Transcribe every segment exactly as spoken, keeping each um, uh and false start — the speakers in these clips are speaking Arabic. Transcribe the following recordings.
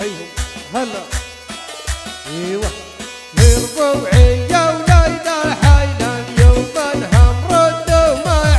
حيهم هلا ايوه يرضوا عيا وليلى حينا اليوم انهم ردوا معي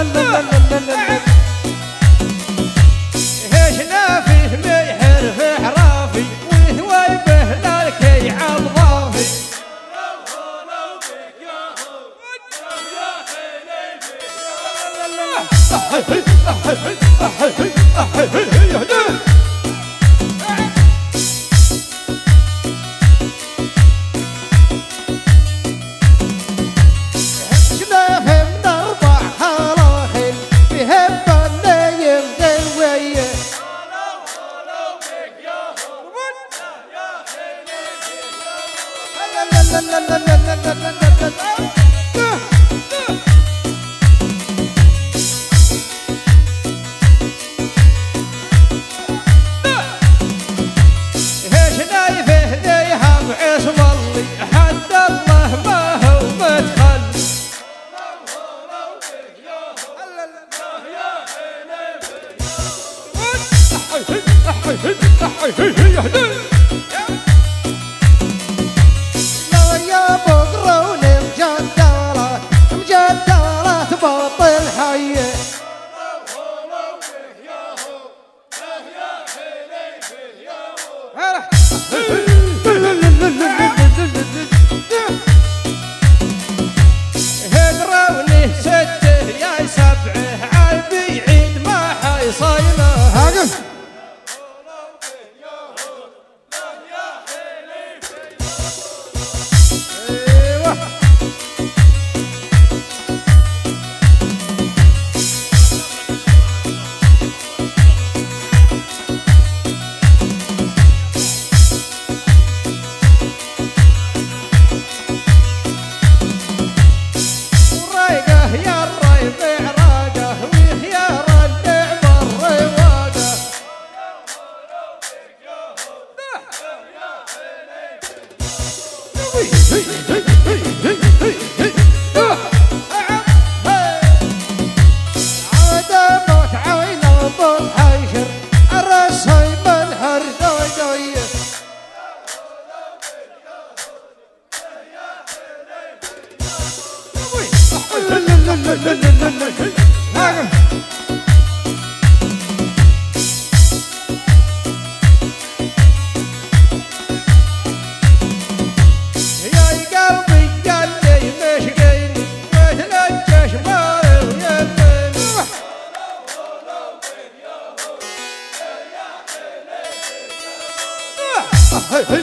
هنا فيه ما يحرف حرافي والهواي بهنا الكي على ضافي Hey, hey,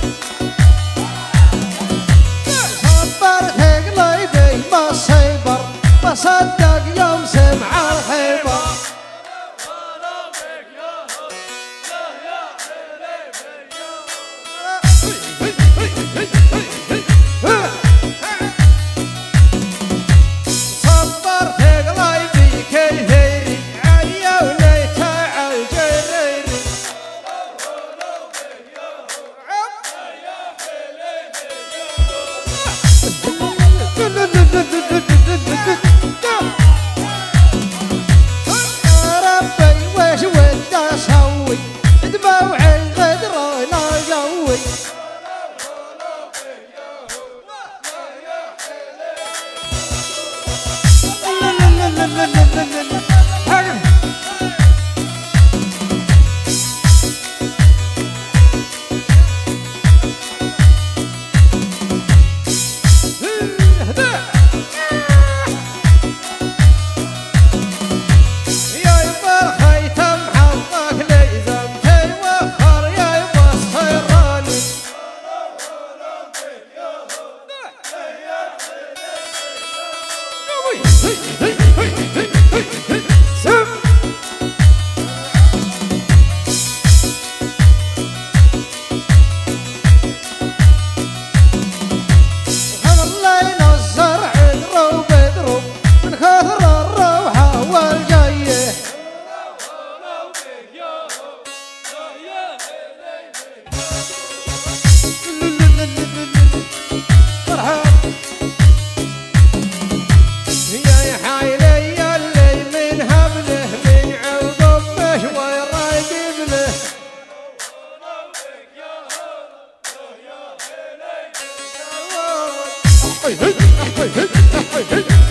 hey, hey, hey, hey, hey.